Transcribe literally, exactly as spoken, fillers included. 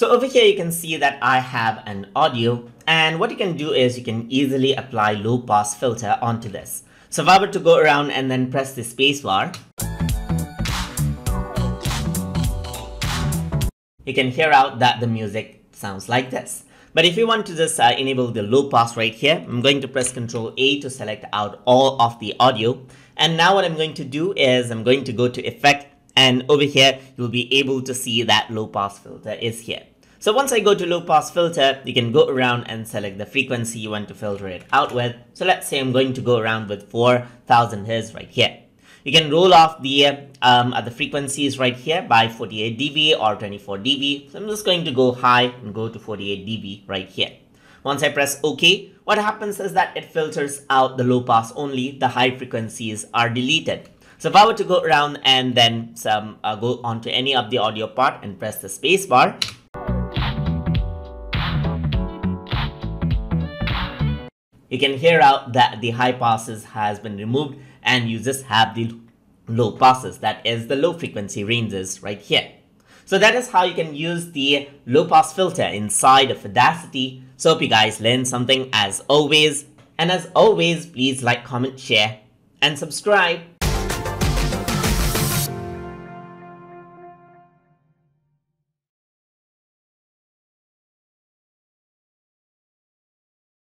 So over here, you can see that I have an audio, and what you can do is you can easily apply low pass filter onto this. So if I were to go around and then press the space bar, you can hear out that the music sounds like this. But if you want to just uh, enable the low pass right here, I'm going to press control A to select out all of the audio. And now what I'm going to do is I'm going to go to Effect, and over here, you'll be able to see that low pass filter is here. So once I go to low pass filter, you can go around and select the frequency you want to filter it out with. So let's say I'm going to go around with four thousand hertz right here. You can roll off the um, other frequencies right here by forty-eight decibels or twenty-four decibels. So I'm just going to go high and go to forty-eight decibels right here. Once I press OK, what happens is that it filters out the low pass only. The high frequencies are deleted. So if I were to go around and then some, uh, go onto any of the audio part and press the space bar, you can hear out that the high passes has been removed and you just have the low passes, that is the low frequency ranges right here. So that is how you can use the low pass filter inside of Audacity. So hope you guys learned something as always. And as always, please like, comment, share, and subscribe.